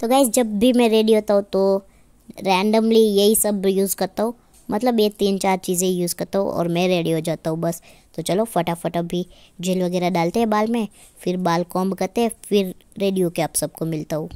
तो गाइस जब भी मैं रेडी होता हूँ तो रैंडमली यही सब यूज़ करता हूँ, मतलब ये 3-4 चीज़ें यूज़ करता हूँ और मैं रेडी हो जाता हूँ बस। तो चलो फटाफट अभी जेल वगैरह डालते हैं बाल में, फिर बाल कॉम्ब करते हैं, फिर रेडी होके आप सबको मिलता हूँ।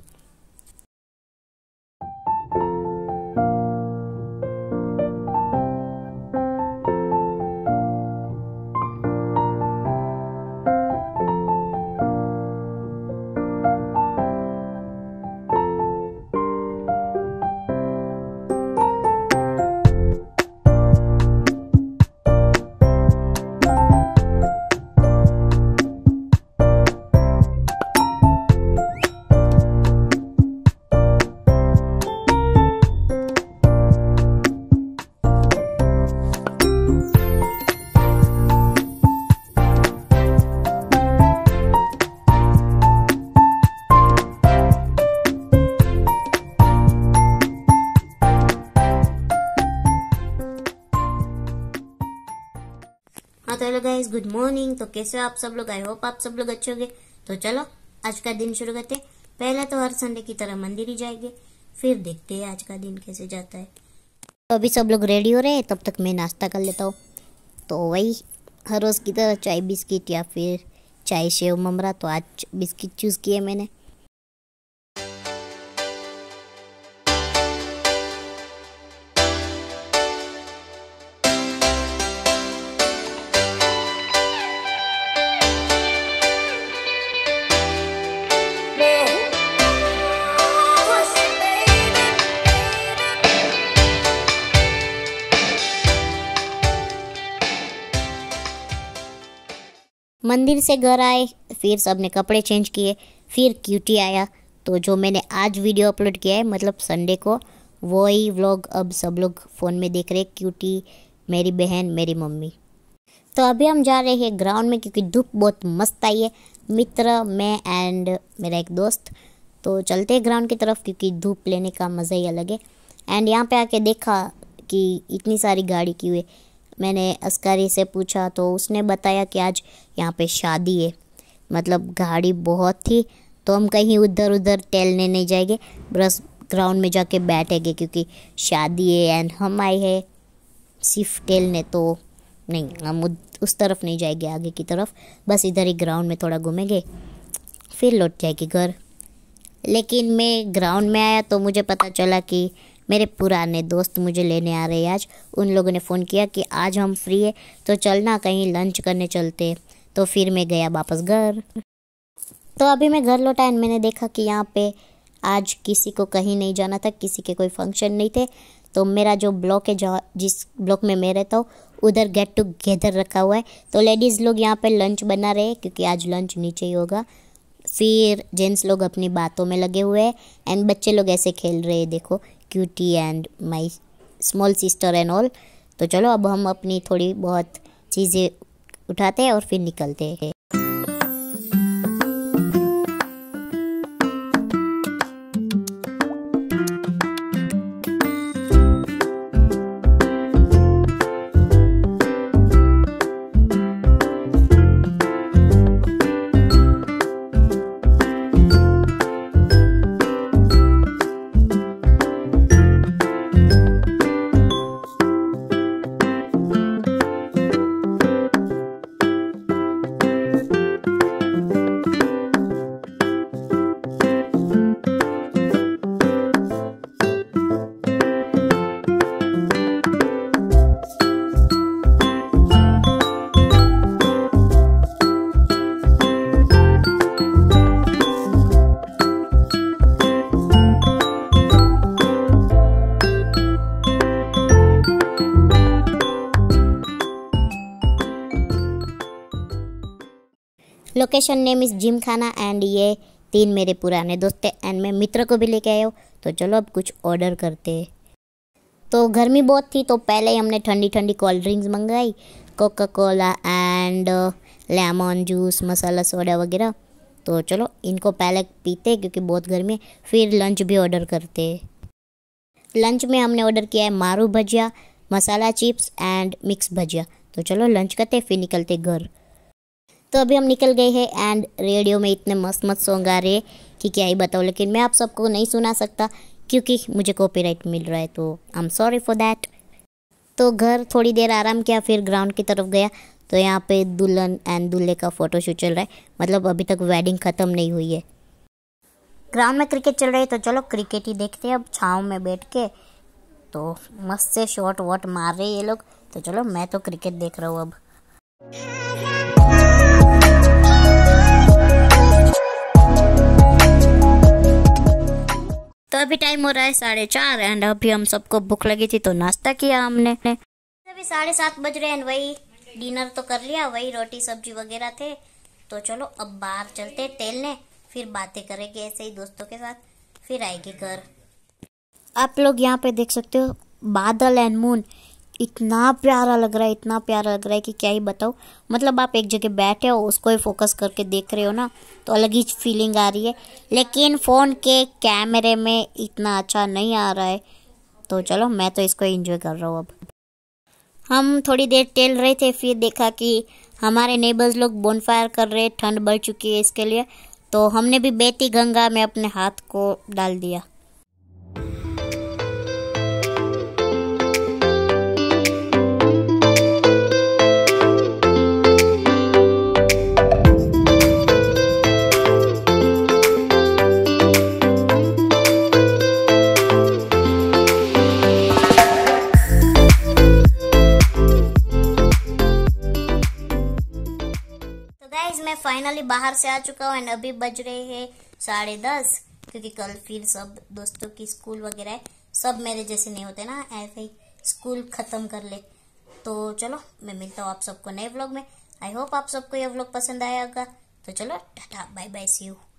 Hello guys, good morning. तो कैसे हो आप सब लोग? आई होप आप सब लोग अच्छे होंगे। तो चलो आज का दिन शुरू करते हैं। पहले तो हर संडे की तरह मंदिर ही जाएंगे, फिर देखते हैं आज का दिन कैसे जाता है। तो अभी सब लोग रेडी हो रहे हैं, तब तक मैं नाश्ता कर लेता हूँ। तो वही हर रोज़ की तरह चाय बिस्किट या फिर चाय शेव ममरा। तो आज बिस्किट चूज़ किए मैंने। मंदिर से घर आए, फिर सबने कपड़े चेंज किए, फिर क्यूटी आया। तो जो मैंने आज वीडियो अपलोड किया है, मतलब संडे को, वही व्लॉग अब सब लोग फ़ोन में देख रहे। क्यूटी, मेरी बहन, मेरी मम्मी। तो अभी हम जा रहे हैं ग्राउंड में, क्योंकि धूप बहुत मस्त आई है। मित्र, मैं एंड मेरा एक दोस्त। तो चलते हैं ग्राउंड की तरफ, क्योंकि धूप लेने का मज़ा ही अलग है। एंड यहाँ पर आके देखा कि इतनी सारी गाड़ी क्यों है। मैंने अस्कारी से पूछा तो उसने बताया कि आज यहाँ पे शादी है, मतलब गाड़ी बहुत थी। तो हम कहीं उधर उधर टहलने नहीं जाएंगे, बस ग्राउंड में जाके बैठेंगे, क्योंकि शादी है एंड हम आए हैं सिर्फ टहलने। तो नहीं, हम उस तरफ नहीं जाएंगे, आगे की तरफ बस इधर ही ग्राउंड में थोड़ा घूमेंगे, फिर लौट जाएंगे घर। लेकिन मैं ग्राउंड में आया तो मुझे पता चला कि मेरे पुराने दोस्त मुझे लेने आ रहे हैं। आज उन लोगों ने फ़ोन किया कि आज हम फ्री है, तो चलना कहीं लंच करने चलते हैं। तो फिर मैं गया वापस घर। तो अभी मैं घर लौटा एंड मैंने देखा कि यहाँ पे आज किसी को कहीं नहीं जाना था, किसी के कोई फंक्शन नहीं थे। तो मेरा जो ब्लॉक है, जहाँ जिस ब्लॉक में मैं रहता हूँ, उधर गेट टुगेदर रखा हुआ है। तो लेडीज़ लोग यहाँ पर लंच बना रहे हैं, क्योंकि आज लंच नीचे ही होगा। फिर जेंट्स लोग अपनी बातों में लगे हुए हैं एंड बच्चे लोग ऐसे खेल रहे हैं, देखो, cutie and my small sister and all. तो चलो अब हम अपनी थोड़ी बहुत चीज़ें उठाते हैं और फिर निकलते हैं। Location name is gymkhana and ये 3 मेरे पुराने दोस्त हैं एंड मैं मित्र को भी लेके आया हूँ। तो चलो अब कुछ ऑर्डर करते हैं। तो गर्मी बहुत थी, तो पहले ही हमने ठंडी ठंडी कोल्ड ड्रिंक्स मंगाई, Coca Cola and lemon juice, masala soda वगैरह। तो चलो इनको पहले पीते, क्योंकि बहुत गर्मी है, फिर लंच भी ऑर्डर करते। लंच में हमने ऑर्डर किया है मारू भजिया, मसाला चिप्स एंड मिक्स भजिया। तो चलो लंच करते, फिर निकलते घर। तो अभी हम निकल गए हैं एंड रेडियो में इतने मस्त मस्त सॉन्ग आ रहे हैं कि क्या ही बताऊँ, लेकिन मैं आप सबको नहीं सुना सकता क्योंकि मुझे कॉपीराइट मिल रहा है, तो I am sorry for that. तो घर थोड़ी देर आराम किया, फिर ग्राउंड की तरफ गया। तो यहाँ पे दुल्हन एंड दूल्हे का फ़ोटोशूट चल रहा है, मतलब अभी तक वेडिंग ख़त्म नहीं हुई है। ग्राउंड में क्रिकेट चल रही है, तो चलो क्रिकेट ही देखते हैं अब छाँव में बैठ के। तो मस्त से शॉट वॉट मार रहे ये लोग, तो चलो मैं तो क्रिकेट देख रहा हूँ अब। तो अभी टाइम हो रहा है 4:30 एंड अभी हम सबको भूख लगी थी तो नाश्ता किया हमने। अभी 7:30 बज रहे हैं, वही डिनर तो कर लिया, वही रोटी सब्जी वगैरह थे। तो चलो अब बाहर चलते टहलने, फिर बातें करेंगे ऐसे ही दोस्तों के साथ, फिर आएंगे घर। आप लोग यहाँ पे देख सकते हो बादल एंड मून, इतना प्यारा लग रहा है, इतना प्यारा लग रहा है कि क्या ही बताऊँ। मतलब आप एक जगह बैठे हो, उसको ही फोकस करके देख रहे हो ना, तो अलग ही फीलिंग आ रही है, लेकिन फ़ोन के कैमरे में इतना अच्छा नहीं आ रहा है। तो चलो मैं तो इसको एंजॉय कर रहा हूँ अब। हम थोड़ी देर टहल रहे थे, फिर देखा कि हमारे नेबर्स लोग बोनफायर कर रहे हैं, ठंड बढ़ चुकी है इसके लिए, तो हमने भी बेती गंगा में अपने हाथ को डाल दिया। फाइनली बाहर से आ चुका हूँ एंड अभी बज रहे हैं 10:30, क्योंकि कल फिर सब दोस्तों की स्कूल वगैरह है। सब मेरे जैसे नहीं होते ना, ऐसे ही स्कूल ख़त्म कर ले। तो चलो मैं मिलता हूँ आप सबको नए व्लॉग में। आई होप आप सबको ये व्लॉग पसंद आया होगा। तो चलो tata bye bye see you.